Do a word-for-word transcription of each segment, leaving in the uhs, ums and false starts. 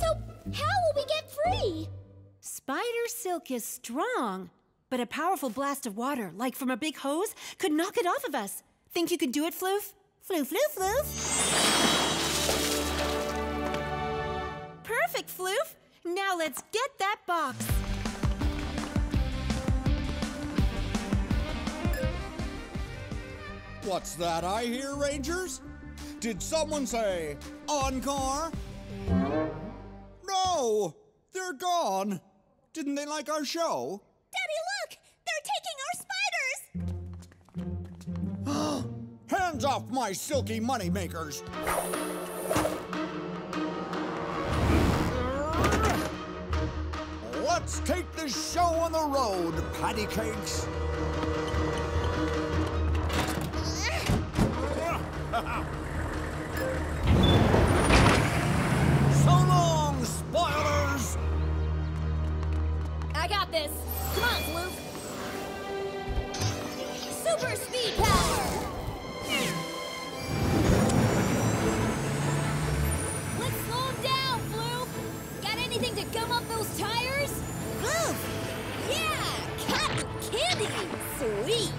So, how will we get free? Spider silk is strong, but a powerful blast of water, like from a big hose, could knock it off of us. Think you could do it, Floof? Floof, Floof, Floof! Perfect, Floof! Now let's get that box. What's that I hear, Rangers? Did someone say, encore? No! They're gone! Didn't they like our show? Daddy, look! They're taking our spiders! Hands off my silky moneymakers! Let's take this show on the road, patty cakes! So long, spoilers! I got this. Come on, Floof. Super speed power! Let's slow him down, Floof. Got anything to gum up those tires? Floof! Yeah! Cotton candy! Sweet!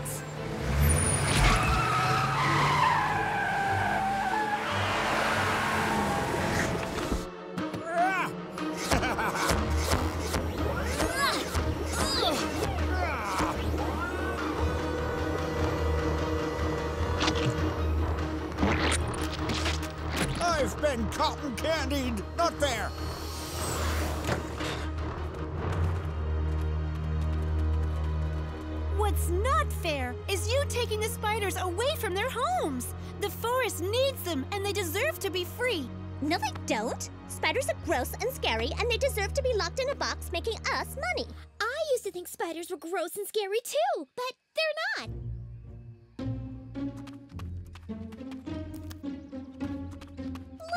And cotton candied. Not fair. What's not fair is you taking the spiders away from their homes. The forest needs them, and they deserve to be free. No, they don't. Spiders are gross and scary, and they deserve to be locked in a box making us money. I used to think spiders were gross and scary, too, but they're not.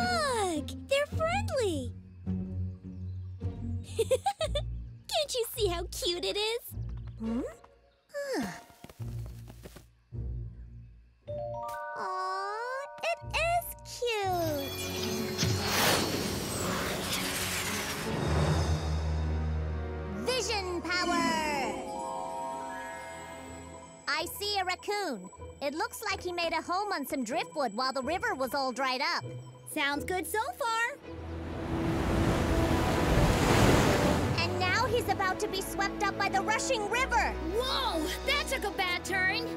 Look! They're friendly! Can't you see how cute it is? Hmm? Huh. Aw, it is cute! Vision power! I see a raccoon. It looks like he made a home on some driftwood while the river was all dried up. Sounds good so far. And now he's about to be swept up by the rushing river. Whoa, that took a bad turn.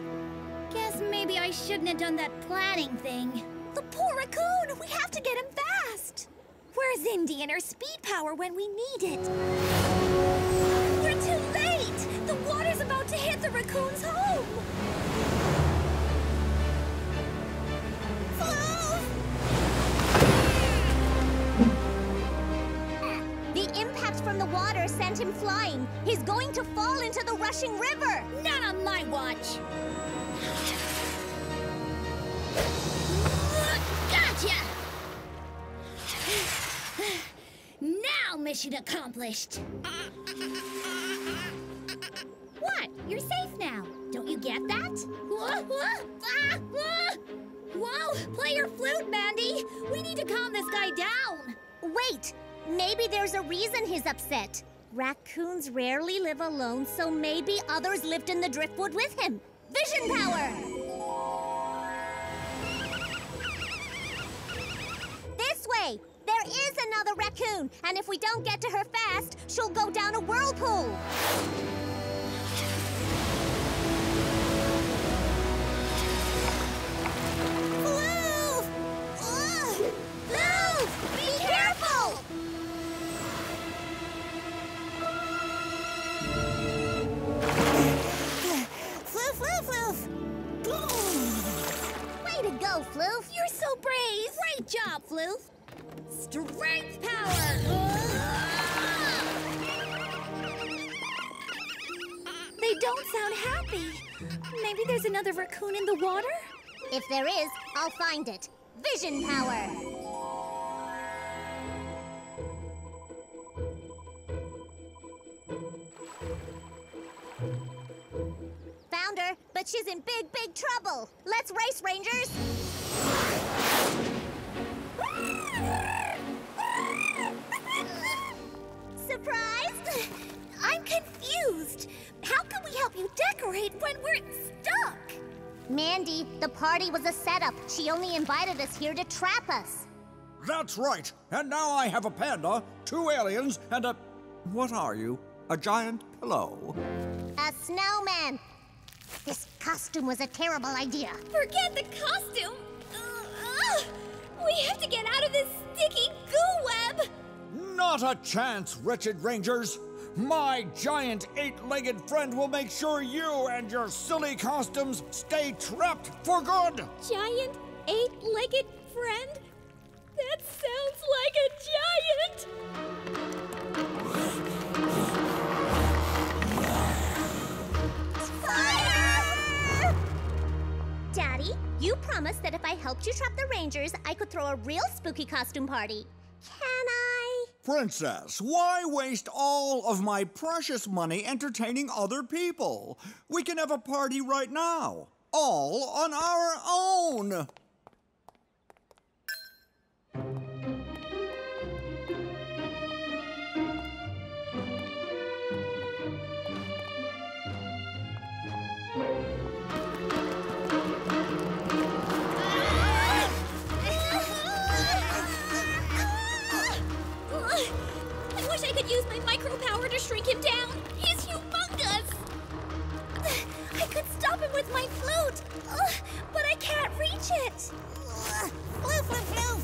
Guess maybe I shouldn't have done that planning thing. The poor raccoon, we have to get him fast. Where's Indy and her speed power when we need it? We're too late. The water's about to hit the raccoon's home. From the water sent him flying. He's going to fall into the rushing river. Not on my watch. Gotcha! Now mission accomplished. What? You're safe now. Don't you get that? Whoa, whoa, ah, whoa. Whoa, play your flute, Mandy. We need to calm this guy down. Wait. Maybe there's a reason he's upset. Raccoons rarely live alone, so maybe others lived in the driftwood with him. Vision power! This way! There is another raccoon, and if we don't get to her fast, she'll go down a whirlpool. Floof. You're so brave. Great job, Floof. Strength power. They don't sound happy. Maybe there's another raccoon in the water? If there is, I'll find it. Vision power. Found her, but she's in big, big trouble. Let's race, Rangers. Mandy, the party was a setup. She only invited us here to trap us. That's right. And now I have a panda, two aliens, and a... What are you? A giant pillow? A snowman. This costume was a terrible idea. Forget the costume. Uh, uh, we have to get out of this sticky goo web. Not a chance, wretched Rangers. My giant eight-legged friend will make sure you and your silly costumes stay trapped for good! Giant eight-legged friend? That sounds like a giant! Fire! Daddy, you promised that if I helped you trap the Rangers, I could throw a real spooky costume party. Can I? Princess, why waste all of my precious money entertaining other people? We can have a party right now, all on our own. Use my micro power to shrink him down. He's humongous. I could stop him with my flute, but I can't reach it. Floof, floof, floof.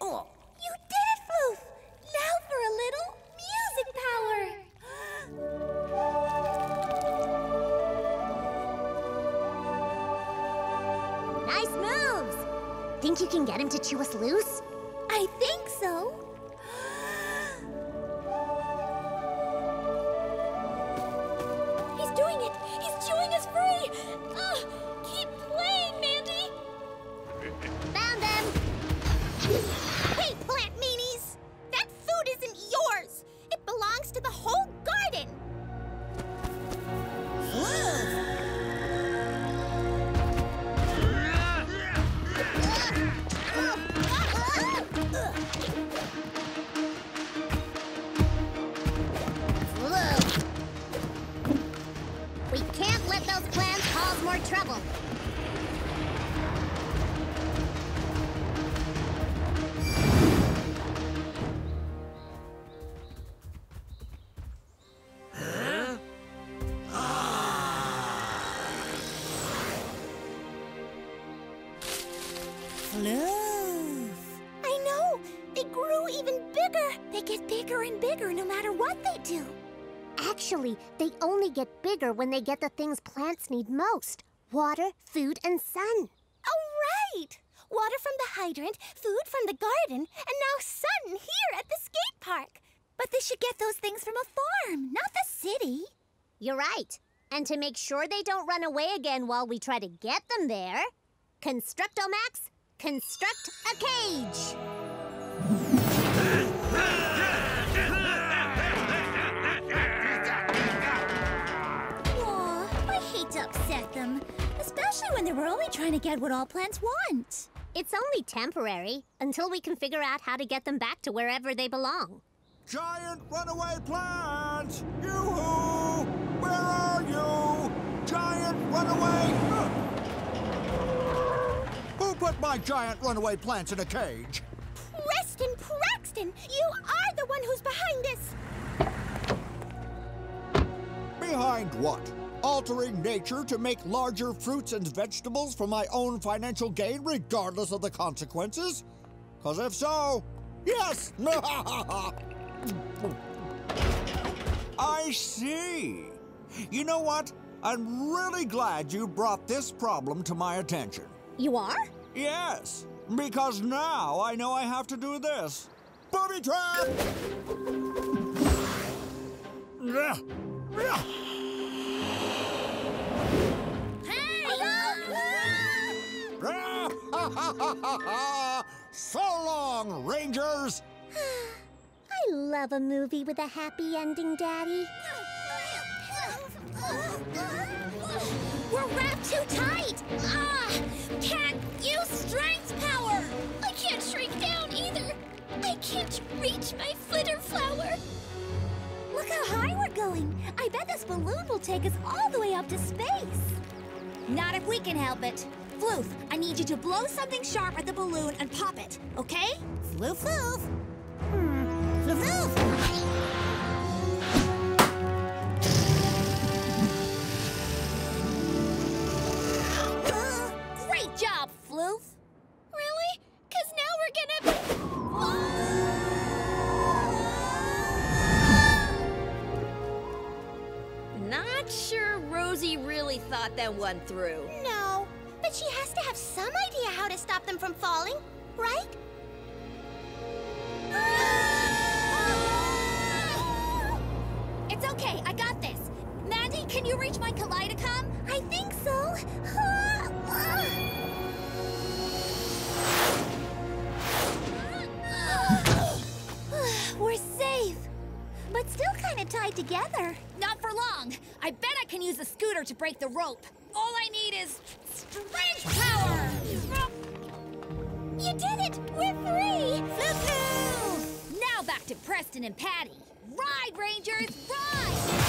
Oh. You did it, Floof. Now for a little music power. Nice moves. Think you can get him to chew us loose? I think so. He's doing it! He's chewing us free! Uh, keep playing, Mandy! Found him! Hey, plant meanies! That food isn't yours! It belongs to the whole garden! Whoa! Trouble. Huh? Ah. Floof. I know. They grew even bigger. They get bigger and bigger no matter what they do. Actually, they only get bigger when they get the things plants need most. Water, food, and sun. Oh, right! Water from the hydrant, food from the garden, and now sun here at the skate park. But they should get those things from a farm, not the city. You're right. And to make sure they don't run away again while we try to get them there, Constructo Max, construct a cage. Upset them, especially when they were only trying to get what all plants want. It's only temporary, until we can figure out how to get them back to wherever they belong. Giant runaway plants! Yoo-hoo! Where are you? Giant runaway... Uh. Who put my giant runaway plants in a cage? Preston, Praxton! You are the one who's behind this! Behind what? Altering nature to make larger fruits and vegetables for my own financial gain, regardless of the consequences? Because if so, yes! I see. You know what? I'm really glad you brought this problem to my attention. You are? Yes, because now I know I have to do this. Booby trap! So long, Rangers! I love a movie with a happy ending, Daddy. We're wrapped too tight! Ah! Can't use strength power! I can't shrink down either! I can't reach my flitter flower! Look how high we're dazzling. I bet this balloon will take us all the way up to space. Not if we can help it. Floof, I need you to blow something sharp at the balloon and pop it, okay? Floof, floof. Hmm. Floof, floof. Job, Floof. Really? Because now we're gonna be... Oh! Not sure Rosie really thought that one through. No, but she has to have some idea how to stop them from falling, right? Ah! It's okay, I got this. Mandy, can you reach my Kaleidocom? I think so. Ah! Ah! We're safe, but still kind of tied together. Not for long. I bet I can use a scooter to break the rope. All I need is strength power! You did it! We're free! Floof, floof! Now back to Preston and Patty. Ride, Rangers, ride!